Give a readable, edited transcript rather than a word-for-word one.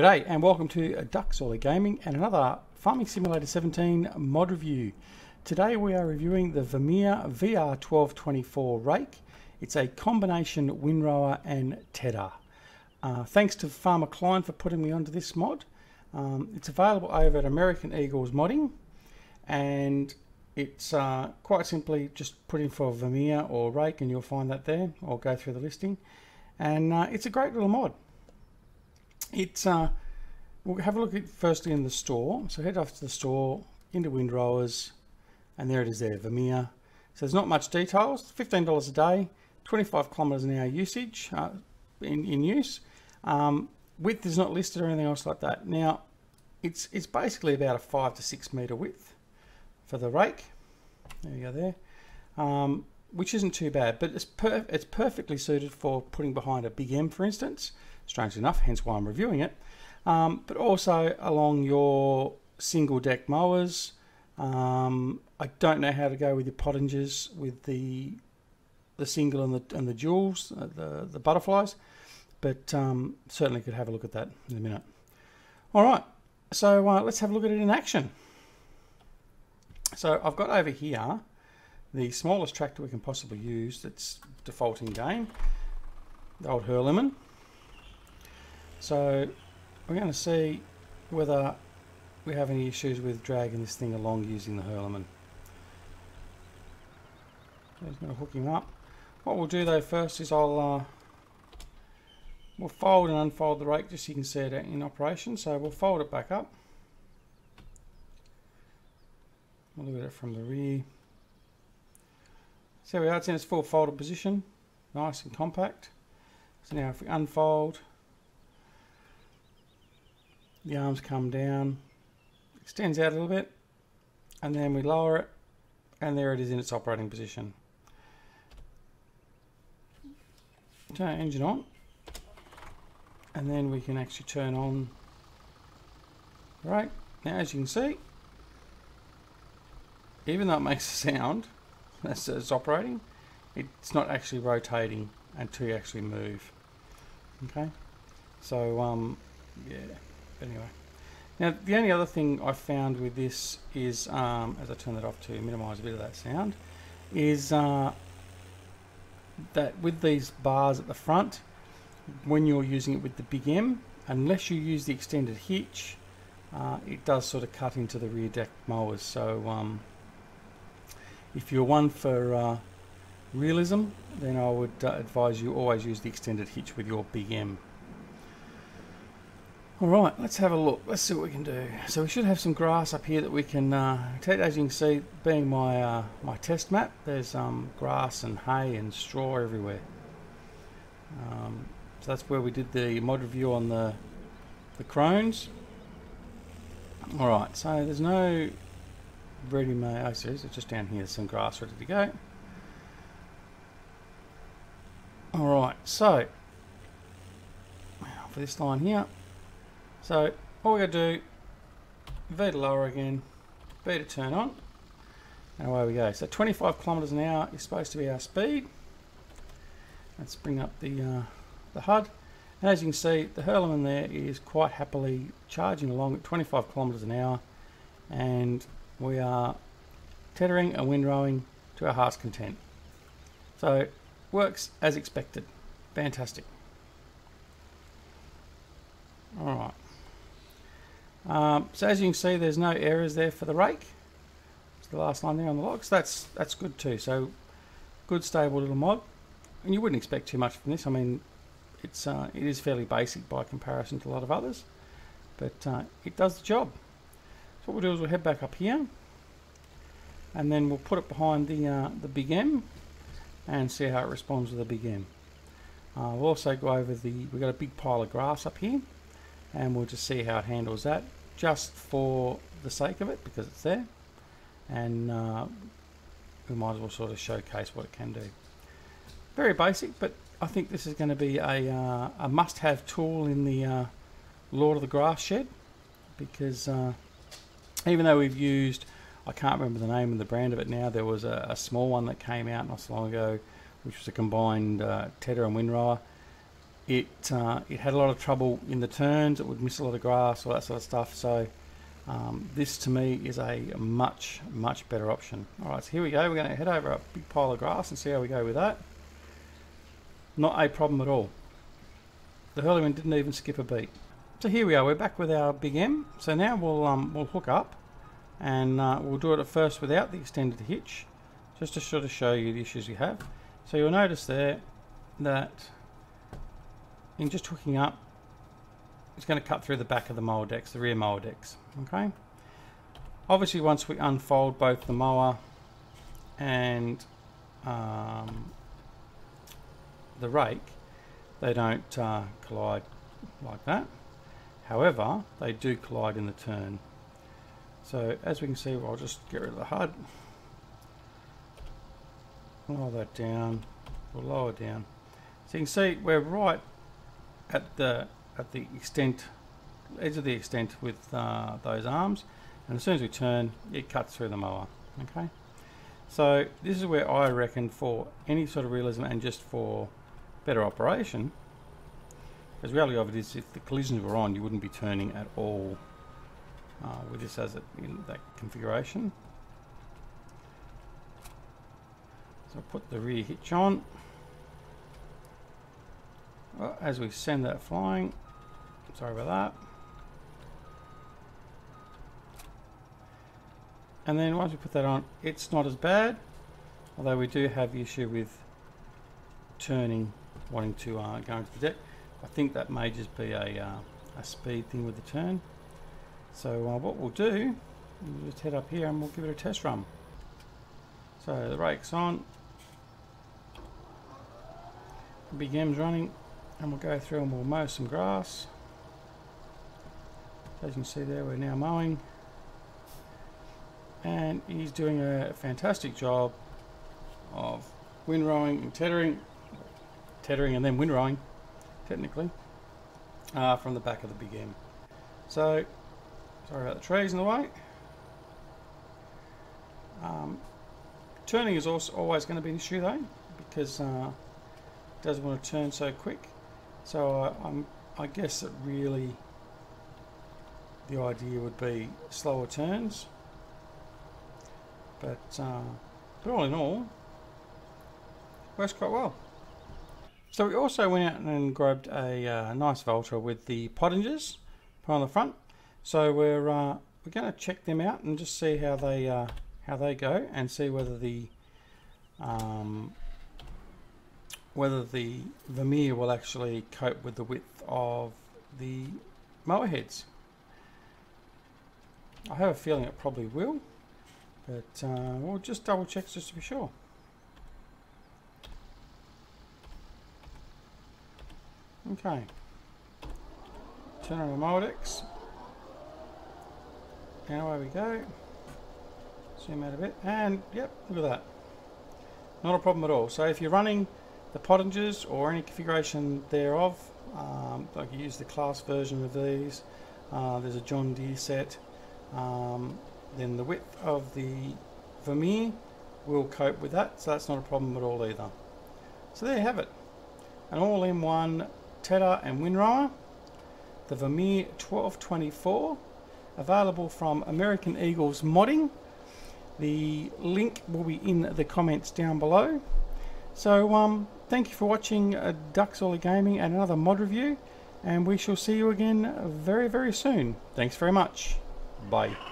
G'day and welcome to Duckzorly Gaming and another Farming Simulator 17 mod review. Today we are reviewing the Vermeer VR1224 rake. It's a combination windrower and tedder. Thanks to Farmer Klein for putting me onto this mod. It's available over at American Eagles Modding, and it's quite simply just put in for Vermeer or rake and you'll find that there. I'll go through the listing, and it's a great little mod. We'll have a look at firstly in the store. So head off to the store, into windrowers, and there it is there, Vermeer. So there's not much details, $15 a day, 25 kilometers an hour usage, in use. Width is not listed or anything else like that. Now, it's basically about a 5 to 6 meter width for the rake. There you go there, which isn't too bad, but it's perfectly suited for putting behind a Big M, for instance. Strange enough, hence why I'm reviewing it. But also along your single deck mowers. I don't know how to go with your Pöttingers with the single and the duals, the butterflies, but certainly could have a look at that in a minute. All right, so let's have a look at it in action. So I've got over here the smallest tractor we can possibly use that's default in game, the old Hürlimann. So we're going to see whether we have any issues with dragging this thing along using the Hürlimann. So he's going to hook him up. What we'll do though first is we'll fold and unfold the rake just so you can see it in operation. So we'll fold it back up. We'll look at it from the rear. So there we are, it's in its full folded position, nice and compact. So now if we unfold, the arms come down, extends out a little bit, and then we lower it, and there it is in its operating position. Turn our engine on, and then we can actually turn on the rake. Now as you can see, even though it makes a sound, that's it's operating, it's not actually rotating until you actually move. Okay, so yeah, anyway. Now the only other thing I found with this is, as I turn that off to minimise a bit of that sound, is that with these bars at the front, when you're using it with the Big M, unless you use the extended hitch, it does sort of cut into the rear deck mowers. So if you're one for realism, then I would advise you always use the extended hitch with your Big M. All right, let's have a look. Let's see what we can do. So we should have some grass up here that we can take. As you can see, being my my test map, there's grass and hay and straw everywhere. So that's where we did the mod review on the crones. All right, so there's no ready-made. Oh, so it's just down here. There's some grass ready to go. All right, so for this line here, so all we got to do, V to lower again, V to turn on, and away we go. So 25 kilometers an hour is supposed to be our speed. Let's bring up the HUD, and as you can see, the Hürlimann there is quite happily charging along at 25 kilometers an hour, and we are teddering and windrowing to our heart's content. So works as expected. Fantastic. Alright. So as you can see, there's no errors there for the rake. It's the last line there on the logs. That's good too. So good stable little mod. And you wouldn't expect too much from this. I mean, it's it is fairly basic by comparison to a lot of others. But it does the job. So what we'll do is we'll head back up here, and then we'll put it behind the Big M and see how it responds with the Big M. We'll also go over we've got a big pile of grass up here, and we'll just see how it handles that, just for the sake of it, because it's there, and we might as well sort of showcase what it can do. Very basic, but I think this is going to be a must-have tool in the Lord of the Grass shed, because even though we've used, I can't remember the name and the brand of it now, there was a small one that came out not so long ago, which was a combined tedder and windrower. it had a lot of trouble in the turns. It would miss a lot of grass, all that sort of stuff. So this to me is a much better option. All right, so here we go. We're going to head over a big pile of grass and see how we go with that. Not a problem at all. The Hürlimann didn't even skip a beat. So here we are. We're back with our Big M. So now we'll hook up, and we'll do it at first without the extended hitch, just to sort of show you the issues we have. So you'll notice there that in just hooking up, it's going to cut through the back of the mower decks, the rear mower decks. Okay. Obviously, once we unfold both the mower and the rake, they don't collide like that. However, they do collide in the turn. So as we can see, well, I'll just get rid of the HUD. Lower that down, or lower down. So you can see we're right at the extent, edge of the extent with those arms, and as soon as we turn, it cuts through the mower. Okay, so this is where I reckon for any sort of realism and just for better operation, because the reality of it is if the collisions were on, you wouldn't be turning at all with this as it in that configuration. So I'll put the rear hitch on. Well, as we send that flying, sorry about that. And then once we put that on, it's not as bad, although we do have the issue with turning, wanting to go into the deck. I think that may just be a speed thing with the turn. So what we'll do, we'll just head up here and we'll give it a test run. So the rake's on, Big M's running, and we'll go through and we'll mow some grass. As you can see there, we're now mowing, and he's doing a fantastic job of windrowing and tethering and then windrowing, technically, from the back of the Big M. So, sorry about the trees in the way. Turning is also always going to be an issue though, because it doesn't want to turn so quick. So I guess that really the idea would be slower turns. But all in all, it works quite well. So we also went out and grabbed a nice Vultra with the Pöttingers on the front. So we're going to check them out and just see how they go, and see whether the Vermeer will actually cope with the width of the mower heads. I have a feeling it probably will, but we'll just double check just to be sure. Okay, turn on the mower decks, and away we go. Zoom out a bit, and yep, look at that. Not a problem at all. So if you're running the Pöttingers or any configuration thereof, like you use the class version of these, there's a John Deere set, then the width of the Vermeer will cope with that, so that's not a problem at all either. So there you have it, an all-in-one tether and windrower, the Vermeer 1224, available from American Eagles Modding. The link will be in the comments down below. So thank you for watching Duckzorly Gaming and another mod review, and we shall see you again very, very soon. Thanks very much. Bye.